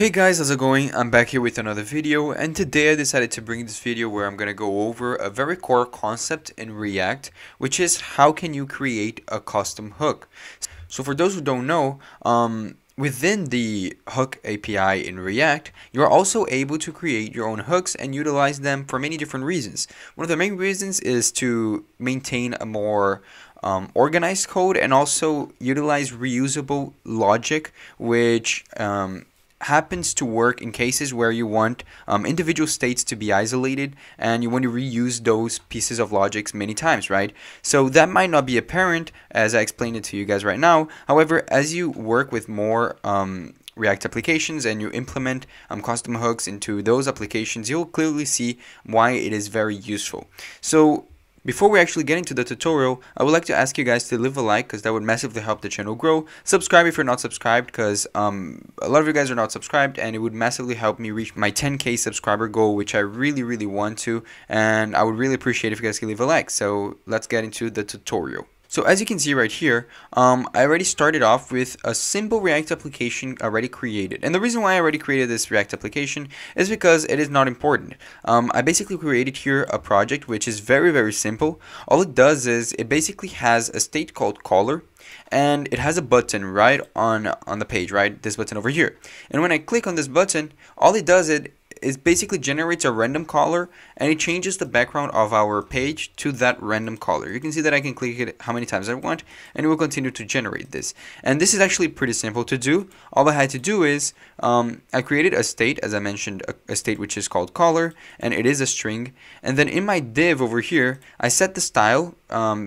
Hey guys, how's it going? I'm back here with another video, and today I decided to bring this video where I'm gonna go over a very core concept in React, which is how can you create a custom hook. So for those who don't know, within the hook API in React, you're also able to create your own hooks and utilize them for many different reasons. One of the main reasons is to maintain a more organized code and also utilize reusable logic, which happens to work in cases where you want individual states to be isolated and you want to reuse those pieces of logics many times, right? So that might not be apparent as I explained it to you guys right now. However, as you work with more React applications and you implement custom hooks into those applications, you'll clearly see why it is very useful. So before we actually get into the tutorial, I would like to ask you guys to leave a like because that would massively help the channel grow. Subscribe if you're not subscribed because a lot of you guys are not subscribed, and it would massively help me reach my 10K subscriber goal, which I really want to, and I would really appreciate if you guys can leave a like. So let's get into the tutorial. So as you can see right here, I already started off with a simple React application already created. And the reason why I already created this React application is because it is not important. I basically created here a project which is very simple. All it does is it basically has a state called caller, and it has a button right on the page, right? This button over here. And when I click on this button, all it does is basically generates a random color, and it changes the background of our page to that random color. You can see that I can click it how many times I want, and it will continue to generate this. And this is actually pretty simple to do. All I had to do is I created a state, as I mentioned, a state which is called color, and it is a string. And then in my div over here, I set the style.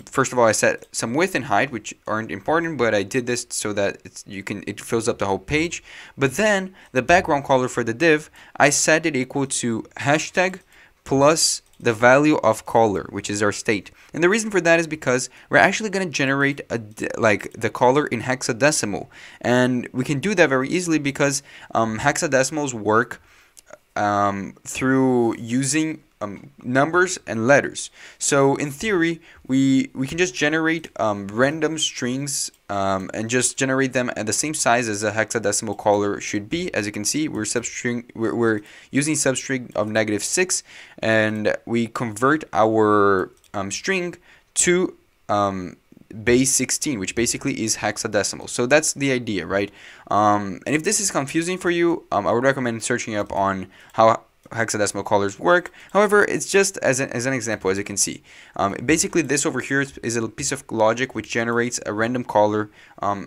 First of all, I set some width and height, which aren't important, but I did this so that it fills up the whole page. But then the background color for the div, I set it equal to hashtag plus the value of caller, which is our state. And the reason for that is because we're actually going to generate the caller in hexadecimal, and we can do that very easily because hexadecimals work through using numbers and letters. So in theory, we can just generate random strings and just generate them at the same size as a hexadecimal caller should be. As you can see, we're using substring of -6, and we convert our string to base 16, which basically is hexadecimal. So that's the idea, right? And if this is confusing for you, I would recommend searching up on how hexadecimal callers work. However, it's just as an example, as you can see. Basically, this over here is a piece of logic which generates a random caller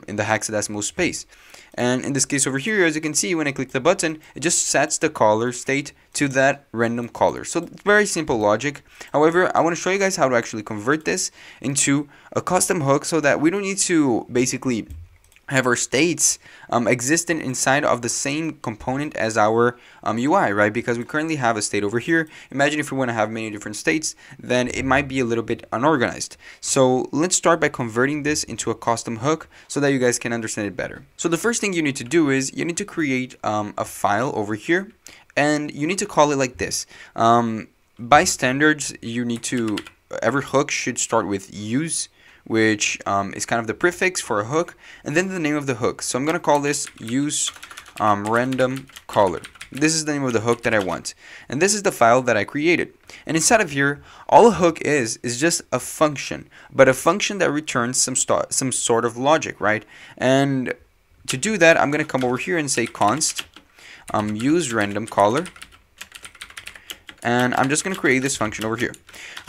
in the hexadecimal space. And in this case over here, as you can see, when I click the button, it just sets the caller state to that random caller. So it's very simple logic. However, I want to show you guys how to actually convert this into a custom hook so that we don't need to basically have our states existent inside of the same component as our UI, right? Because we currently have a state over here. Imagine if we want to have many different states, then it might be a little bit unorganized. So let's start by converting this into a custom hook so that you guys can understand it better. So the first thing you need to do is you need to create a file over here, and you need to call it like this. By standards, every hook should start with use, which is kind of the prefix for a hook, and then the name of the hook. So I'm going to call this useRandomColor. This is the name of the hook that I want. And this is the file that I created. And inside of here, all a hook is just a function, but a function that returns some sort of logic, right? And to do that, I'm going to come over here and say const useRandomColor. And I'm just going to create this function over here.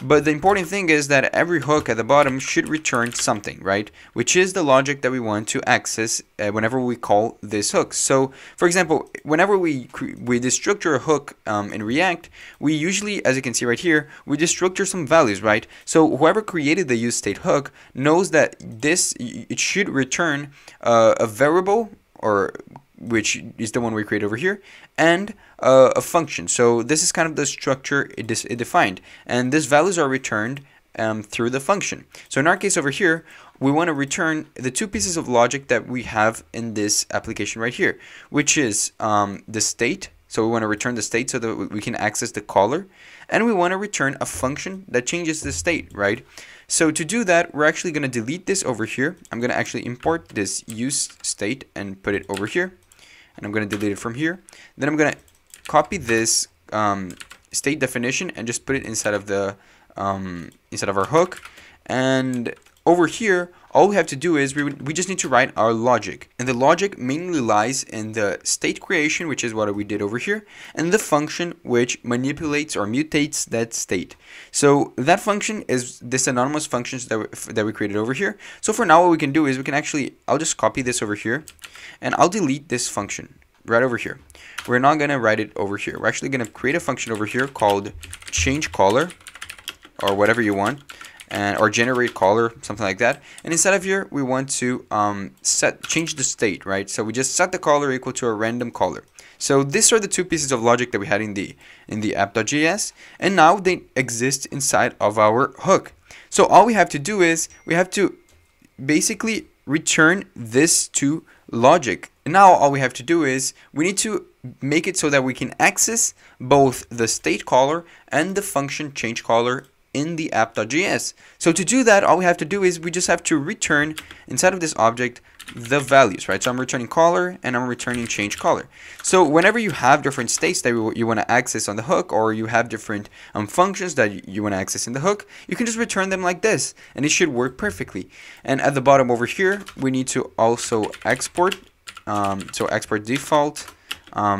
But the important thing is that every hook at the bottom should return something, right? Which is the logic that we want to access whenever we call this hook. So, for example, whenever we destructure a hook in React, we usually, as you can see right here, we destructure some values, right? So whoever created the useState hook knows that it should return a variable, or which is the one we create over here, and a function. So this is kind of the structure it defined, and these values are returned through the function. So in our case over here, we want to return the two pieces of logic that we have in this application right here, which is the state. So we want to return the state so that we can access the caller, and we want to return a function that changes the state, right? So to do that, we're actually going to delete this over here. I'm going to actually import this useState and put it over here. and I'm going to delete it from here. Then I'm going to copy this state definition and just put it inside of the inside of our hook. And over here, all we have to do is we just need to write our logic, and the logic mainly lies in the state creation, which is what we did over here, and the function which manipulates or mutates that state. So that function is this anonymous functions that we created over here. So for now, what we can do is we can actually, I'll just copy this over here, and I'll delete this function right over here. We're not going to write it over here. We're actually going to create a function over here called change color, or whatever you want, or generate color, something like that. And inside of here, we want to change the state, right? So we just set the color equal to a random color. So these are the two pieces of logic that we had in the app.js, and now they exist inside of our hook. So all we have to do is we have to basically return this to logic. And now all we have to do is we need to make it so that we can access both the state color and the function change color in the app.js. So to do that, all we have to do is we just have to return inside of this object the values, right? So I'm returning color and I'm returning change color. So whenever you have different states that you want to access on the hook, or you have different functions that you want to access in the hook, you can just return them like this, and it should work perfectly. And at the bottom over here, we need to also export. So export default,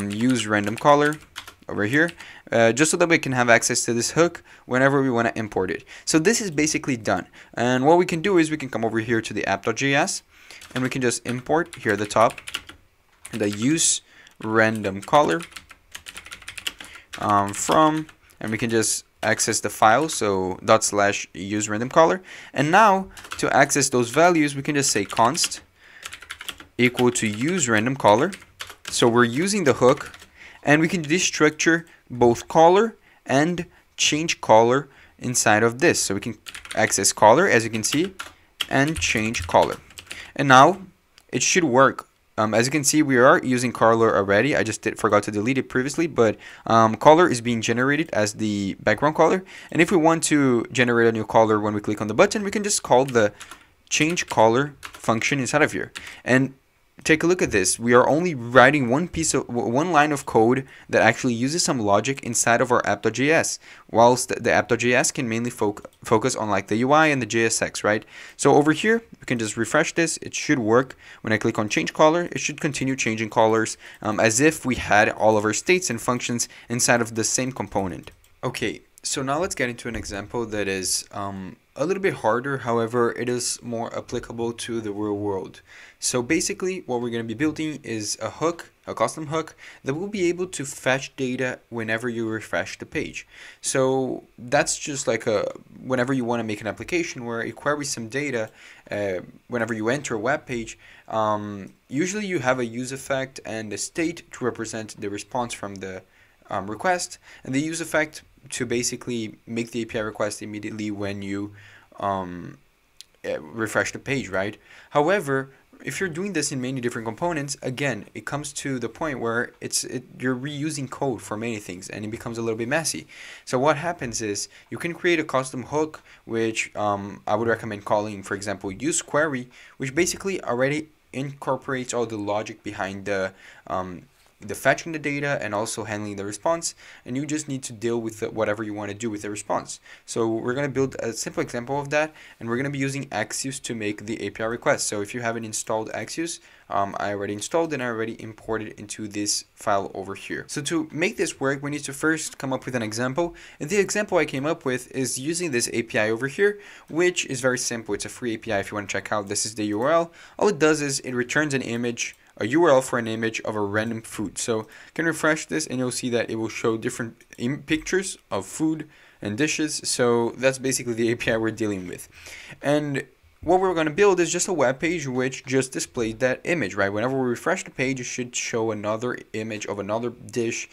use random color over here, just so that we can have access to this hook whenever we want to import it. So this is basically done. And what we can do is we can come over here to the app.js, and we can just import here at the top the useRandomColor from, and we can just access the file, so /useRandomColor. And now to access those values, we can just say const equal to useRandomColor. So we're using the hook, and we can destructure both color and change color inside of this. So we can access color, as you can see, and change color. And now it should work. As you can see, we are using color already. I just forgot to delete it previously, but color is being generated as the background color. And if we want to generate a new color when we click on the button, we can just call the change color function inside of here. And take a look at this. We are only writing one line of code that actually uses some logic inside of our app.js, whilst the app.js can mainly focus on like the UI and the JSX, right? So over here, we can just refresh this. It should work. When I click on change color, it should continue changing colors as if we had all of our states and functions inside of the same component. Okay, so now let's get into an example that is a little bit harder, however, it is more applicable to the real world. So basically, what we're going to be building is a hook, a custom hook, that will be able to fetch data whenever you refresh the page. So that's just like whenever you want to make an application where it queries some data, whenever you enter a web page, usually you have a useEffect and a state to represent the response from the request, and the useEffect to basically make the API request immediately when you refresh the page, right? However, if you're doing this in many different components, again, it comes to the point where you're reusing code for many things, and it becomes a little bit messy. So what happens is you can create a custom hook, which I would recommend calling, for example, useQuery, which basically already incorporates all the logic behind the fetching the data and also handling the response, and you just need to deal with whatever you want to do with the response. So we're going to build a simple example of that, and we're going to be using Axios to make the API request. So if you haven't installed Axios, I already installed and I already imported into this file over here. So to make this work, we need to first come up with an example, and the example I came up with is using this API over here, which is very simple. It's a free API. If you want to check out, this is the URL. All it does is it returns an image, a URL for an image of a random food. So you can refresh this and you'll see that it will show different pictures of food and dishes. So that's basically the API we're dealing with. And what we're going to build is just a web page which just displays that image, right? Whenever we refresh the page, it should show another image of another dish,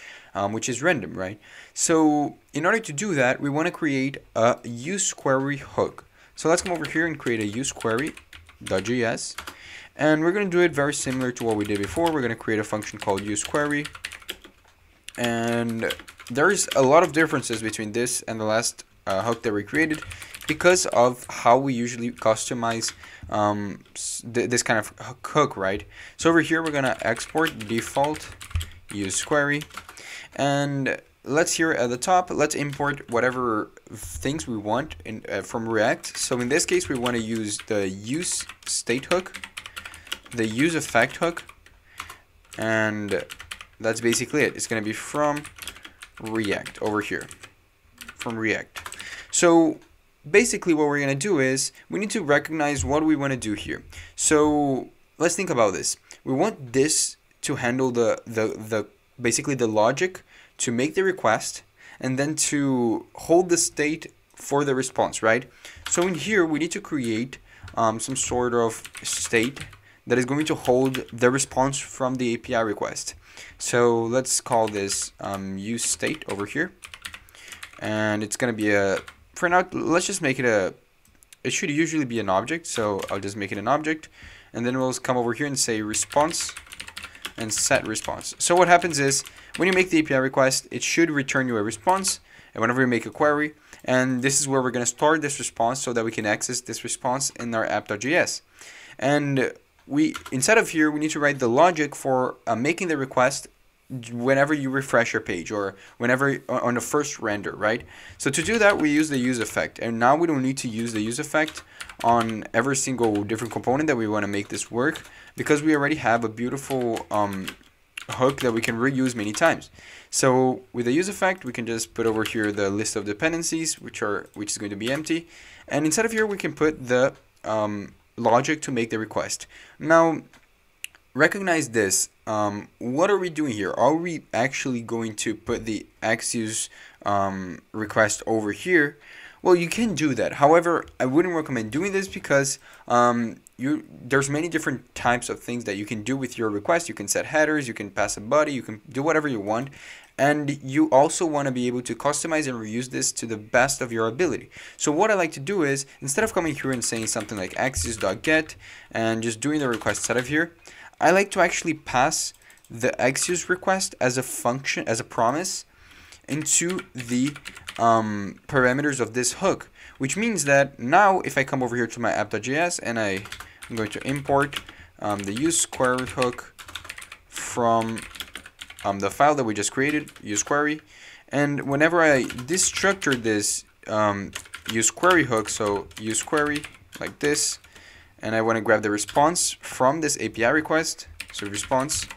which is random, right? So in order to do that, we want to create a useQuery hook. So let's come over here and create a useQuery.js. And we're going to do it very similar to what we did before. We're going to create a function called useQuery. And there's a lot of differences between this and the last hook that we created. because of how we usually customize this kind of hook, right? So over here, we're going to export default useQuery, and let's here at the top, let's import whatever things we want in, from React. So in this case, we want to use the useState hook, the useEffect hook, and that's basically it. It's going to be from React over here, from React. So basically what we're going to do is we need to recognize what we want to do here. So let's think about this. We want this to handle basically the logic to make the request and then to hold the state for the response, right? So in here, we need to create some sort of state that is going to hold the response from the API request. So let's call this useState over here, and it's going to be a, for now, let's just make it a, it should usually be an object, so I'll just make it an object, and then we'll come over here and say response and set response. So what happens is when you make the API request, it should return you a response, and whenever you make a query, and this is where we're going to store this response so that we can access this response in our app.js. And we, instead of here, we need to write the logic for making the request whenever you refresh your page or whenever on the first render, right? So to do that, we use the useEffect, and now we don't need to use the useEffect on every single different component that we want to make this work, because we already have a beautiful hook that we can reuse many times. So with the useEffect, we can just put over here the list of dependencies, which is going to be empty, and inside of here we can put the logic to make the request. Now recognize this. What are we doing here? Are we actually going to put the Axios request over here? Well, you can do that. However, I wouldn't recommend doing this because there's many different types of things that you can do with your request. You can set headers, you can pass a body, you can do whatever you want. And you also want to be able to customize and reuse this to the best of your ability. So what I like to do is, instead of coming here and saying something like axios.get and just doing the request out of here, I like to actually pass the axios request as a function, as a promise, into the parameters of this hook, which means that now if I come over here to my app.js and I'm going to import the useQuery hook from the file that we just created, useQuery, and whenever I destructure this useQuery hook, so useQuery like this, and I want to grab the response from this API request, so response,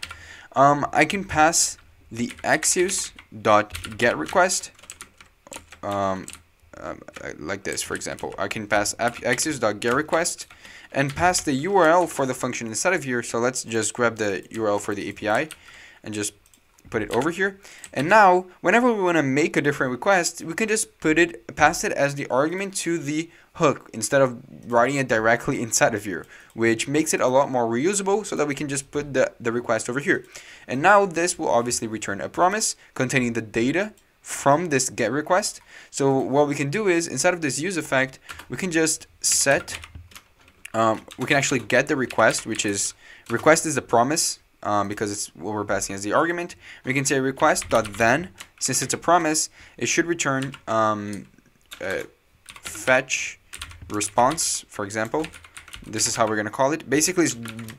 I can pass the axios.get request like this, for example. I can pass axios.get request and pass the URL for the function inside of here. So let's just grab the URL for the API and just put it over here. And now, whenever we want to make a different request, we can just put it, pass it as the argument to the hook instead of writing it directly inside of here, which makes it a lot more reusable so that we can just put the request over here. And now this will obviously return a promise containing the data from this get request. So what we can do is, inside of this useEffect, we can just set, we can actually get the request, which is, request is the promise, because it's what we're passing as the argument. We can say request.then, since it's a promise, it should return fetch response, for example. This is how we're going to call it. Basically,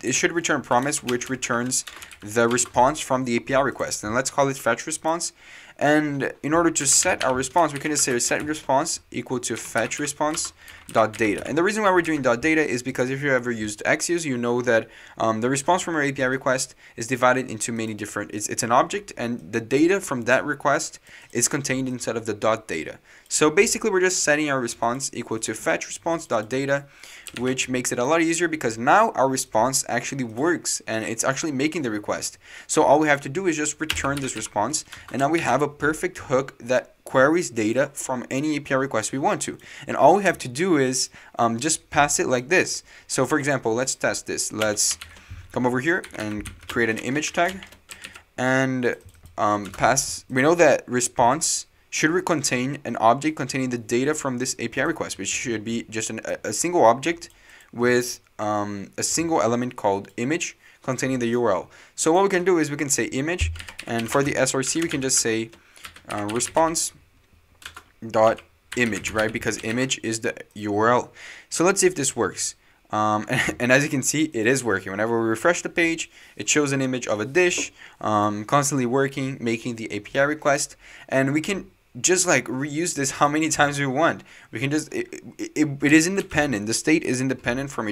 it should return promise, which returns the response from the API request. And let's call it fetch response. And in order to set our response, we can just say set response equal to fetch response dot data. And the reason why we're doing dot data is because if you ever used Axios, you know that the response from our API request is divided into many different, it's an object, and the data from that request is contained inside of the dot data. So basically, we're just setting our response equal to fetch response dot data, which makes it a lot easier because now our response actually works and it's actually making the request. So all we have to do is just return this response, and now we have a perfect hook that queries data from any API request we want to. And all we have to do is just pass it like this. So for example, let's test this. Let's come over here and create an image tag and pass. We know that response should contain an object containing the data from this API request, which should be just a single object with a single element called image containing the URL. So what we can do is we can say image, and for the src we can just say response dot image, right? Because image is the URL. So let's see if this works. And as you can see, it is working. Whenever we refresh the page, it shows an image of a dish, constantly working, making the API request, and we can just like reuse this how many times we want. We can just, it is independent. The state is independent from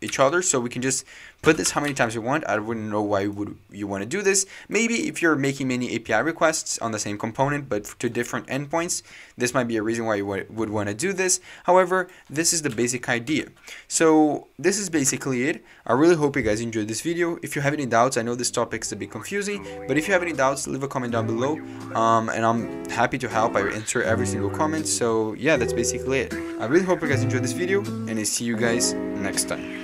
each other, so we can just put this how many times we want. I wouldn't know why would you want to do this. Maybe if you're making many API requests on the same component but to different endpoints, this might be a reason why you would want to do this. However, this is the basic idea. So this is basically it. I really hope you guys enjoyed this video. If you have any doubts, I know this topic's a bit confusing, but if you have any doubts, leave a comment down below, and I'm happy to help. I answer every single comment. So yeah, that's basically it. I really hope you guys enjoyed this video, and I see you guys next time.